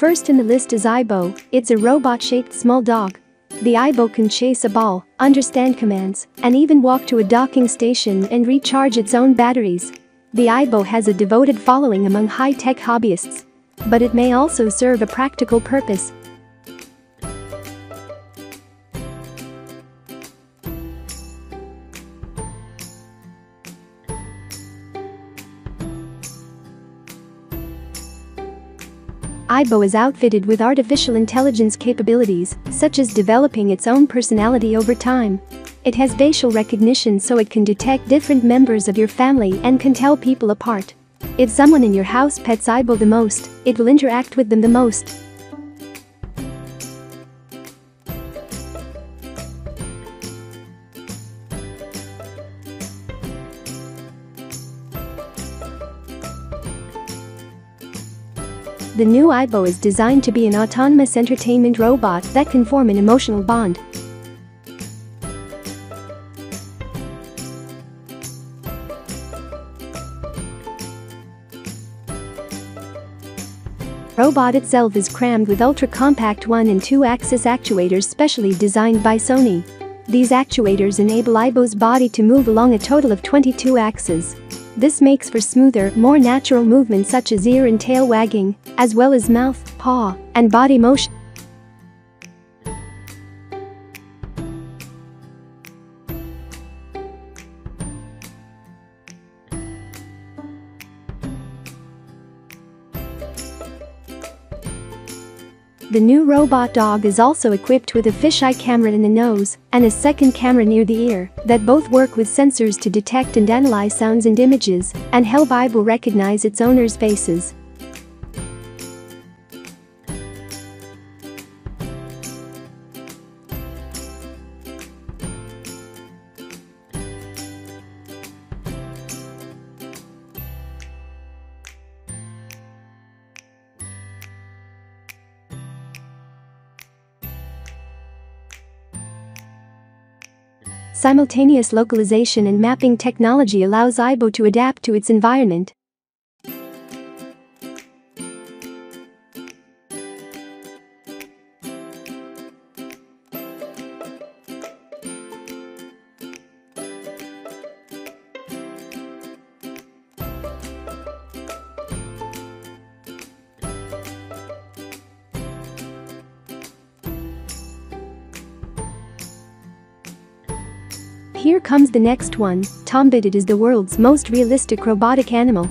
First in the list is Aibo. It's a robot-shaped small dog. The Aibo can chase a ball, understand commands, and even walk to a docking station and recharge its own batteries. The Aibo has a devoted following among high-tech hobbyists. But it may also serve a practical purpose. Aibo is outfitted with artificial intelligence capabilities, such as developing its own personality over time. It has facial recognition, so it can detect different members of your family and can tell people apart. If someone in your house pets Aibo the most, it will interact with them the most. The new Aibo is designed to be an autonomous entertainment robot that can form an emotional bond. The robot itself is crammed with ultra-compact 1- and 2-axis actuators specially designed by Sony. These actuators enable Aibo's body to move along a total of 22 axes. This makes for smoother, more natural movements such as ear and tail wagging, as well as mouth, paw, and body motion. The new robot dog is also equipped with a fisheye camera in the nose and a second camera near the ear that both work with sensors to detect and analyze sounds and images and help Aibo recognize its owner's faces. Simultaneous localization and mapping technology allows Aibo to adapt to its environment. Here comes the next one, Tombot. It is the world's most realistic robotic animal.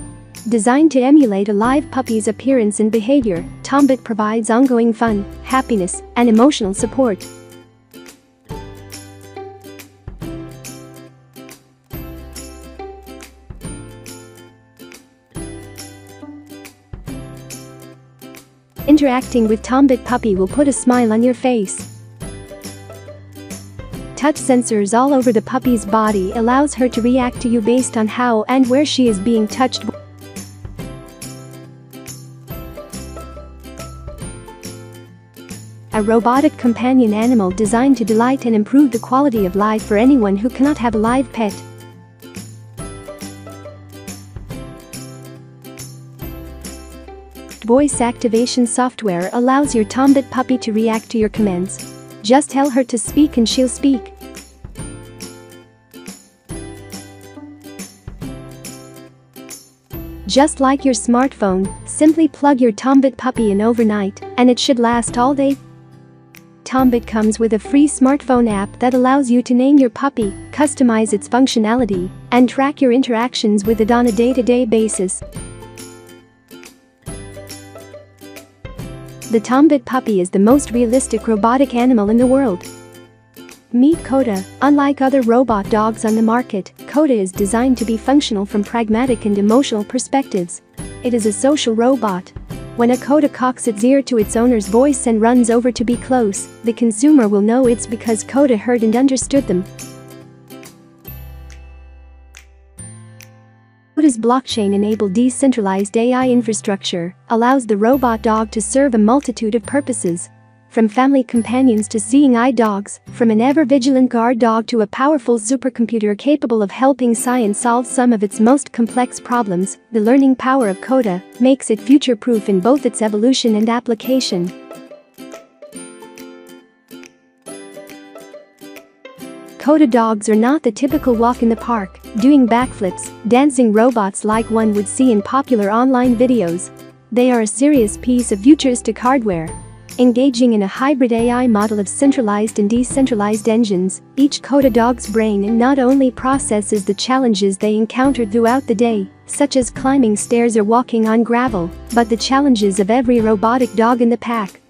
Designed to emulate a live puppy's appearance and behavior, Tombot provides ongoing fun, happiness, and emotional support. Interacting with Tombot Puppy will put a smile on your face. Touch sensors all over the puppy's body allows her to react to you based on how and where she is being touched. A robotic companion animal designed to delight and improve the quality of life for anyone who cannot have a live pet. Voice activation software allows your Tombot puppy to react to your commands. Just tell her to speak and she'll speak. Just like your smartphone, simply plug your Tombot puppy in overnight, and it should last all day. Tombot comes with a free smartphone app that allows you to name your puppy, customize its functionality, and track your interactions with it on a day-to-day basis. The Tombot Puppy is the most realistic robotic animal in the world. Meet Koda. Unlike other robot dogs on the market, Koda is designed to be functional from pragmatic and emotional perspectives. It is a social robot. When a Koda cocks its ear to its owner's voice and runs over to be close, the consumer will know it's because Koda heard and understood them. Koda's blockchain-enabled decentralized AI infrastructure allows the robot dog to serve a multitude of purposes. from family companions to seeing eye dogs, from an ever-vigilant guard dog to a powerful supercomputer capable of helping science solve some of its most complex problems, the learning power of Koda makes it future-proof in both its evolution and application. Koda dogs are not the typical walk in the park, doing backflips, dancing robots like one would see in popular online videos. They are a serious piece of futuristic hardware. Engaging in a hybrid AI model of centralized and decentralized engines, each Koda dog's brain not only processes the challenges they encounter throughout the day, such as climbing stairs or walking on gravel, but the challenges of every robotic dog in the pack.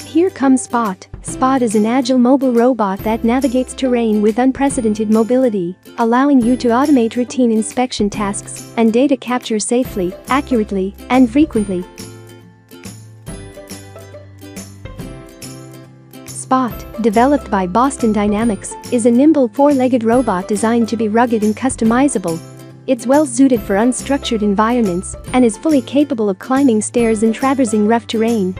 Here comes Spot. Spot is an agile mobile robot that navigates terrain with unprecedented mobility, allowing you to automate routine inspection tasks and data capture safely, accurately, and frequently. Spot, developed by Boston Dynamics, is a nimble four-legged robot designed to be rugged and customizable. It's well-suited for unstructured environments and is fully capable of climbing stairs and traversing rough terrain.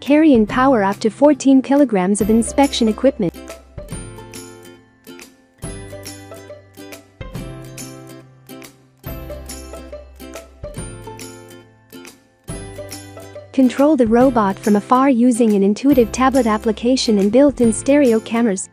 Carry and power up to 14 kilograms of inspection equipment. Control the robot from afar using an intuitive tablet application and built-in stereo cameras.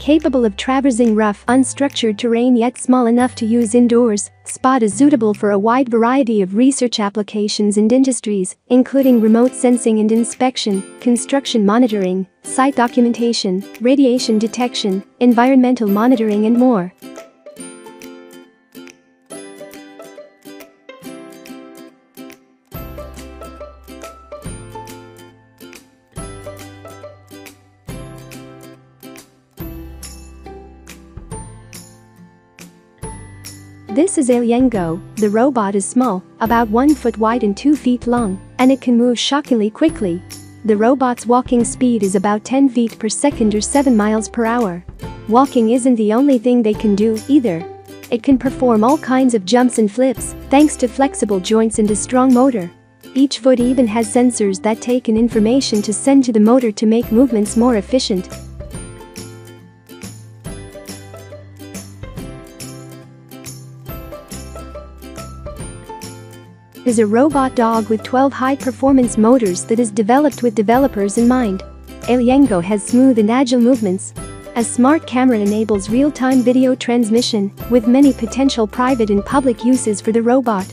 Capable of traversing rough, unstructured terrain yet small enough to use indoors, Spot is suitable for a wide variety of research applications and industries, including remote sensing and inspection, construction monitoring, site documentation, radiation detection, environmental monitoring and more. This is AlienGo. The robot is small, about 1 foot wide and 2 feet long, and it can move shockingly quickly. The robot's walking speed is about 10 feet per second or 7 miles per hour. Walking isn't the only thing they can do, either. It can perform all kinds of jumps and flips, thanks to flexible joints and a strong motor. Each foot even has sensors that take in information to send to the motor to make movements more efficient. Is a robot dog with 12 high-performance motors that is developed with developers in mind. AlienGo has smooth and agile movements. A smart camera enables real-time video transmission, with many potential private and public uses for the robot.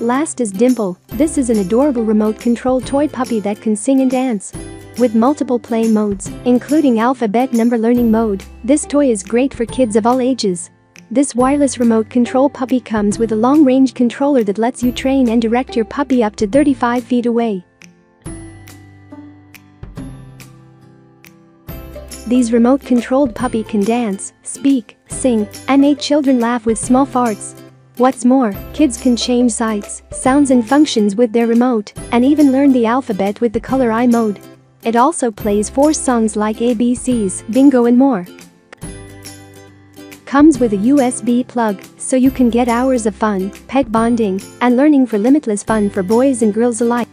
Last is Dimple. This is an adorable remote-control toy puppy that can sing and dance. With multiple play modes, including alphabet number learning mode, this toy is great for kids of all ages. This wireless remote control puppy comes with a long-range controller that lets you train and direct your puppy up to 35 feet away. These remote-controlled puppy can dance, speak, sing, and make children laugh with small farts. What's more, kids can change sights, sounds and functions with their remote, and even learn the alphabet with the color eye mode. It also plays 4 songs like ABCs, bingo and more. Comes with a USB plug, so you can get hours of fun, pet bonding, and learning for limitless fun for boys and girls alike.